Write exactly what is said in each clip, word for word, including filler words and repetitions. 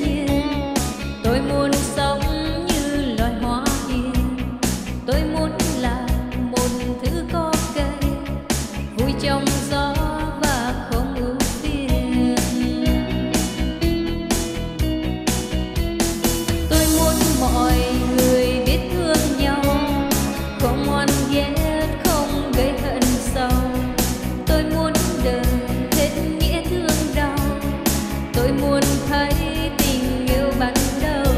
nhiên. Tôi muốn sống như loài hoa hiền, tôi muốn là một thứ có cây, vui trong gió và không ưu phiền. Tôi muốn mọi người biết thương nhau, không oan ghét, không gây hận sâu. Tôi muốn đời hết nghĩa thương đau, tôi muốn thấy tình yêu ban đầu.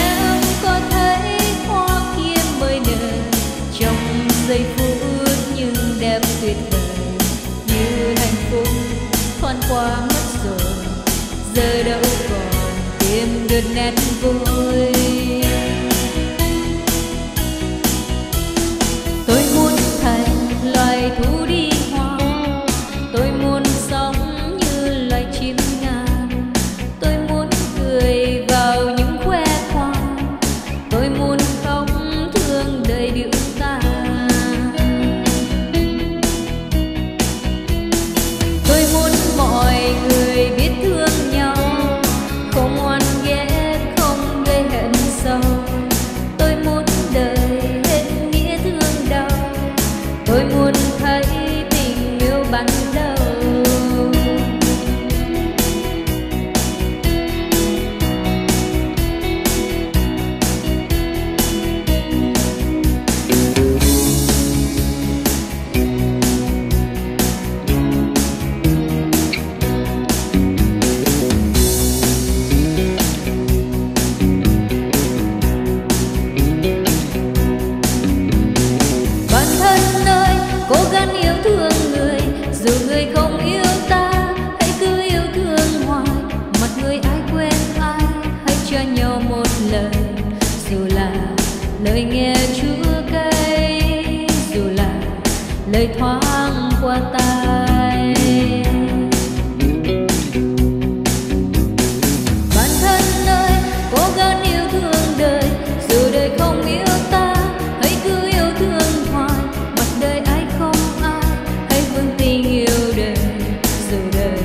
Em có thấy hoa kia mới nở trong giây phút nhưng đẹp tuyệt vời, như hạnh phúc thoáng qua mất rồi, giờ đâu còn tìm được nét vui. Tôi muốn thành loài thú đi hoa, tôi muốn sống như loài chim ngàn, tôi muốn cười vào những khoe khoang, tôi muốn khóc thương đời điệu ta. Tôi muốn mọi người biết thương nhau, không oan ghét, không gây hận sâu. Tôi muốn đời hết nghĩa thương đau, tôi muốn thấy tình yêu ban đầu. Lời nghe chúa cây, dù là lời thoáng qua tai. Bản thân ơi, cố gắng yêu thương đời, dù đời không yêu ta, hãy cứ yêu thương hoài. Mặc đời ai không ai, hãy vững tin yêu đời, dù đời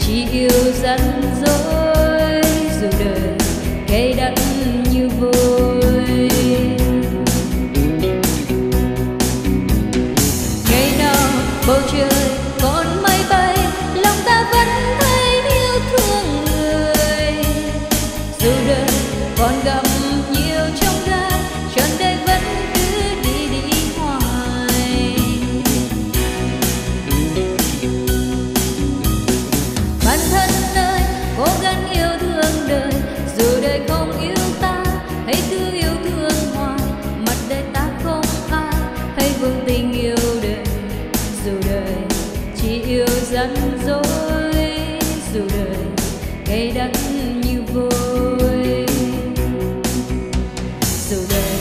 chỉ yêu rắn rối, dù đời cay đắng như vôi. Bầu trời còn mây bay, lòng ta vẫn thấy yêu thương người. Dù đời còn gặp nhiều trong gai, trọn đời vẫn cứ đi đi hoài. Bản thân ơi, cố gắng yêu thương đời, dù đời không yêu ta, hãy cứ yêu thương hoài. Mặt đời ta không ai, hãy vững tình yêu đời, dù đời chỉ yêu rắn rối, dù đời cay đắng như vôi. Dù đời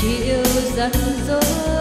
chỉ yêu rắn rối.